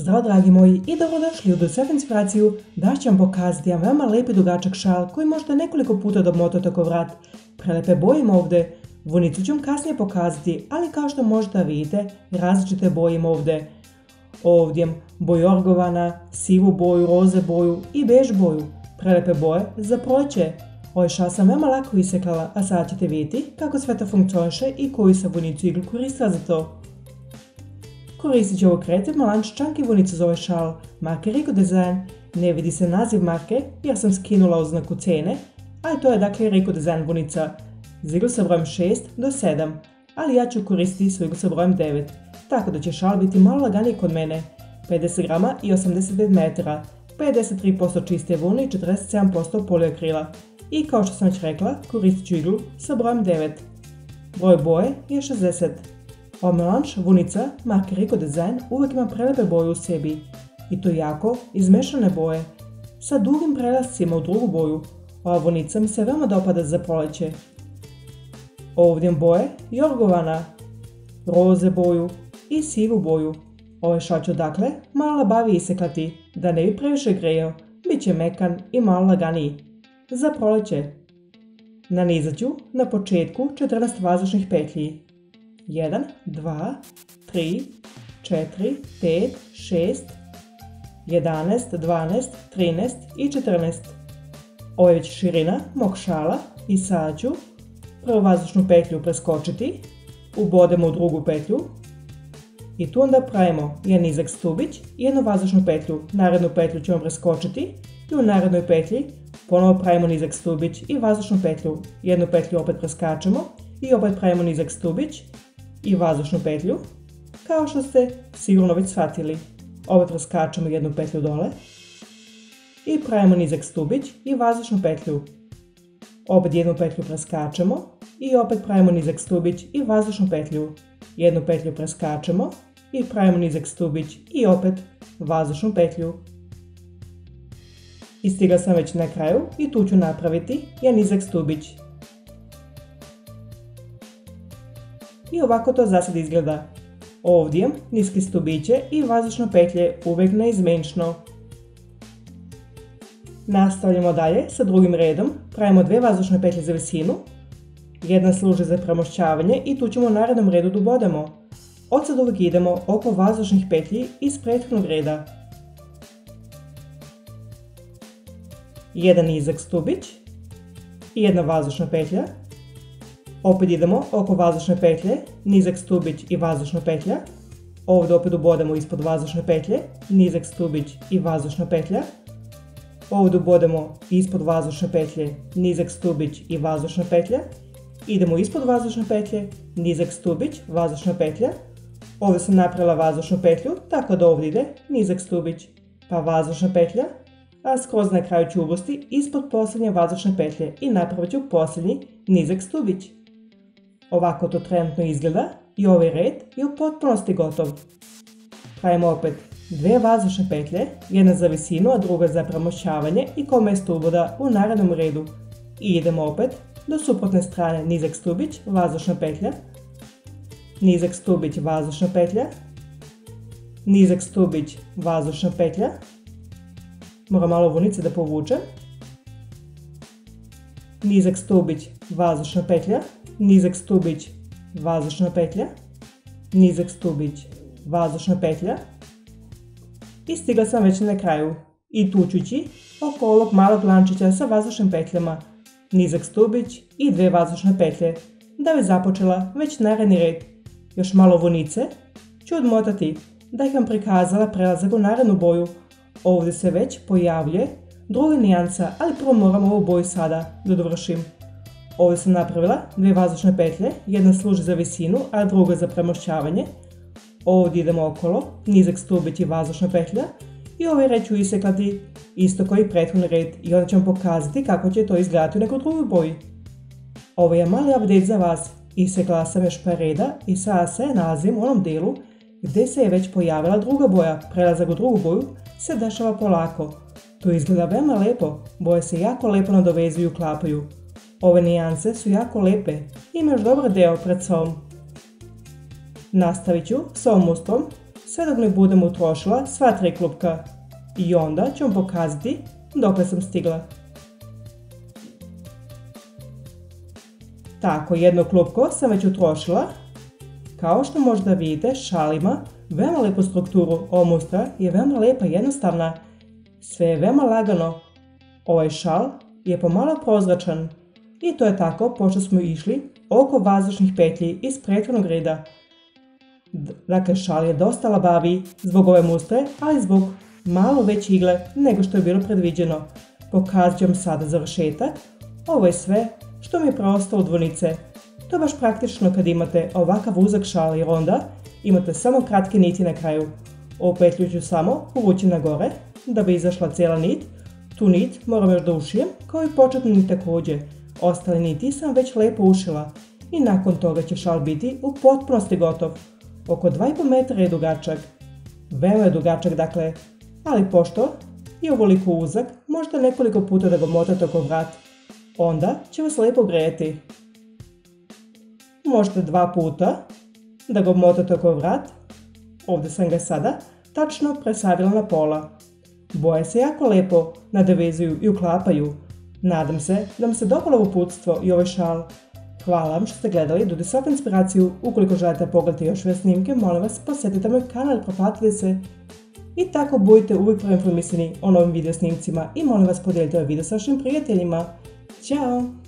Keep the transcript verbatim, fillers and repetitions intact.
Zdravo dragi moji i dobrodošli u D S F Inspiraciju. Daš ću vam pokazati jedan veoma lepi dugačak šal koji možete nekoliko puta da obmotate oko vrat. Prelepe boje ima ovdje, vunicu ću vam kasnije pokazati, ali kao što možete vidite različite boje ima ovdje. Ovdje imam boju orgovana, sivu boju, roze boju i bež boju. Prelepe boje za proleće. Ovaj šal sam veoma lako isekala, a sad ćete vidjeti kako sve to funkcioniše i koju sam vunicu iglu koristila za to. Koristit ću ovo creative melange chunky vunicu za ovaj šal, marke Rico Design. Ne vidi se naziv marke jer sam skinula oznaku cene, ali to je dakle Rico Design vunica. Za iglu sa brojem šest do sedam, ali ja ću koristiti svoju iglu sa brojem devet, tako da će šal biti malo laganiji kod mene. pedeset grama i osamdeset pet metara, pedeset tri posto čiste vune i četrdeset sedam posto polioakrila. I kao što sam već rekla, koristit ću iglu sa brojem devet. Broj boje je šezdeset. Ova melange vunica marke Rico Design uvijek ima prelepe boje u sebi, i to jako izmešane boje, sa dugim prelascima u drugu boju. Ova vunica mi se veoma dopada za proleće. Ovdje boje jorgovana, roze boju i sivu boju. Ovaj šal ću dakle malo labavije isekati, da ne bi previše grejao, bit će mekan i malo laganiji. Za proleće nanizat ću na početku četrnaest vazdušnih petlji. jedan, dva, tri, četiri, pet, šest, jedanaest, dvanaest, trinaest i četrnaest. Ovo je već širina mog šala i sad ću prvu vazdušnu petlju preskočiti, ubodemo u drugu petlju i tu onda pravimo jedan nizak stubić i jednu vazdušnu petlju. Narednu petlju ćemo preskočiti i u narednoj petlji ponovo pravimo nizak stubić i vazdušnu petlju. Jednu petlju opet preskačemo i opet pravimo nizak stubić i vazdušnu petlju, kao što ste sigurno već shvatili. Opet preskačemo jednu petlju dole i pravimo nizak stubić i vazdušnu petlju. Opet jednu petlju preskačemo i opet pravimo nizak stubić i vazdušnu petlju. Jednu petlju preskačemo i pravimo nizak stubić i opet vazdušnu petlju. I stigla sam već na kraju i tu ću napraviti jedan nizak stubić. I ovako to za sad izgleda. Ovdje niske stubiće i vazdušno petlje uvijek neizmenično. Nastavljamo dalje sa drugim redom, pravimo dve vazdušne petlje za visinu, jedna služi za premošćavanje i tu ćemo u narednom redu da ubodemo. Od sad uvijek idemo oko vazdušnih petlji iz prethodnog reda. Jedan nizak stubić i jedna vazdušna petlja. Opet idemo oko vazdušne petlje, nizak stubić i vazdušna petlja. Ovdje opet ubodemo ispod vazdušne petlje, nizak stubić i vazdušna petlja. Ovdje ubodemo ispod vazdušne petlje, nizak stubić i vazdušna petlja. Idemo ispod vazdušne petlje, nizak stubić, vazdušna petlja. Ovdje sam napravila vazdušnu petlju, tako da ovdje ide nizak stubić, pa vazdušna petlja. A skroz na kraju ću ubosti ispod posljednje vazdušne petlje i napravit ću posljednji nizak stubić. Ovako to trenutno izgleda i ovaj red je u potpunosti gotov. Pravimo opet dve vazdušne petlje, jedna za visinu, a druga za premošćavanje i kao mjesto uboda u narednom redu. I idemo opet do suprotne strane nizak stubić, vazdušna petlja, nizak stubić, vazdušna petlja, nizak stubić, vazdušna petlja. Moram malo vunice da povučem. Nizak stubić, vazdušna petlja, nizak stubić, vazdušna petlja, nizak stubić, vazdušna petlja. I stigla sam već na kraju. I tu ću ići oko ovog malog lančića sa vazdušnim petljama, nizak stubić i dve vazdušne petlje, da bi započela već naredni red. Još malo vunice ću odmotati da ih vam prikazala prelazak u narednu boju. Ovdje se već pojavljuje druga nijansa, ali prvo moram ovu boju sada da dovršim. Ovdje sam napravila dve vazdušne petlje, jedna služi za visinu, a druga za premošćavanje. Ovdje idemo okolo, nizak stubić i vazdušna petlja i ovaj red ću isekati isto kao i prethodni red i onda ću vam pokazati kako će to izgledati u nekoj drugoj boji. Ovo je mali update za vas, isekla sam još par reda i sad se nalazim u onom delu gdje se je već pojavila druga boja. Prelazak u drugu boju se dešava polako. To izgleda veoma lepo, boje se jako lepo nadovezuju i uklapaju. Ove nijanse su jako lepe, ima još dobar deo pred sobom. Nastavit ću s ovom mustrom, s sve dok ne budem utrošila sva tri klupka i onda ću vam pokazati dokle sam stigla. Tako, jedno klupko sam već utrošila. Kao što možda vidite, šalima veoma lepu strukturu, ova mustra je veoma lepa i jednostavna. Sve je veoma lagano. Ovaj šal je pomalo prozračan. I to je tako pošto smo išli oko vazdušnih petlji iz prethodnog reda. Dakle, šal je dosta labavi zbog ove mustre, ali zbog malo veće igle nego što je bilo predviđeno. Pokazat ću vam sada završetak. Ovo je sve što mi je preostalo od vunice. To je baš praktično kad imate ovakav uzak šal jer onda imate samo kratke niti na kraju. Ovu petlju ću samo povući na gore da bi izašla cijela nit. Tu nit moram još da ušijem kao i početnu nit također. Ostale niti sam već lepo ušila i nakon toga će šal biti u potpunosti gotov. Oko dva i po metra je dugačak. Veoma je dugačak dakle, ali pošto je ovoliko uzak, možete nekoliko puta da ga motate oko vrat. Onda će vas lepo grejati. Možete dva puta da ga motate oko vrat. Ovdje sam ga sada tačno presavila na pola. Boje se jako lepo nadovezuju i uklapaju. Nadam se da vam se dopalo uputstvo i ovaj šal. Hvala vam što ste gledali, dodajte svaku inspiraciju. Ukoliko želite pogledati još sve snimke, molim vas posjetite moj kanal i propratite se. I tako budite uvijek preinformisani o novim video snimcima i molim vas podijelite ovaj video sa vašim prijateljima. Ćao!